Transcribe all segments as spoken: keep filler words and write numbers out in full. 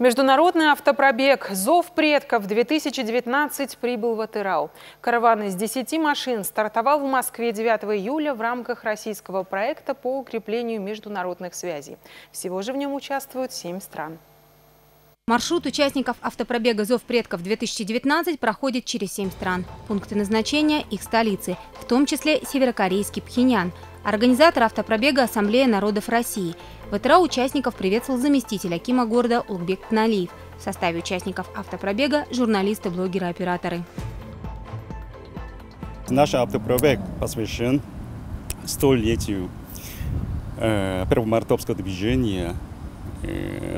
Международный автопробег «Зов предков-две тысячи девятнадцать» прибыл в Атырау. Караван из десяти машин стартовал в Москве девятого июля в рамках российского проекта по укреплению международных связей. Всего же в нем участвуют семь стран. Маршрут участников автопробега «Зов предков-две тысячи девятнадцать» проходит через семь стран. Пункты назначения – их столицы, в том числе северокорейский Пхеньян. Организатор автопробега «Ассамблея народов России». В Атырау участников приветствовал заместитель акима города Угбек Налив. В составе участников автопробега – журналисты, блогеры, операторы. Наш автопробег посвящен столетию э, первомартовского движения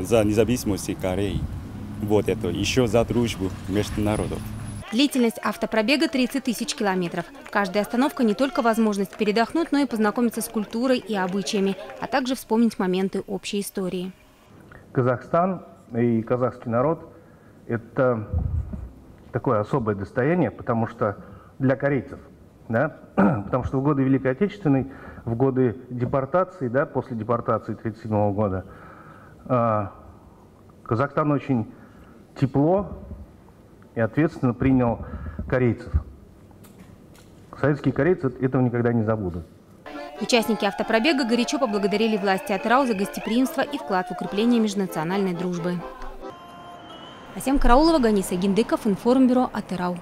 за независимость Кореи. Вот это, еще за дружбу между народов. Длительность автопробега тридцать тысяч километров. Каждая остановка не только возможность передохнуть, но и познакомиться с культурой и обычаями, а также вспомнить моменты общей истории. Казахстан и казахский народ – это такое особое достояние, потому что для корейцев, да, потому что в годы Великой Отечественной, в годы депортации, да, после депортации тридцать седьмого года, Казахстан очень тепло и ответственно принял корейцев. Советские корейцы этого никогда не забудут. Участники автопробега горячо поблагодарили власти Атырау за гостеприимство и вклад в укрепление межнациональной дружбы. Асем Караулова, Ганиса Гендыков, Информбюро Атырау.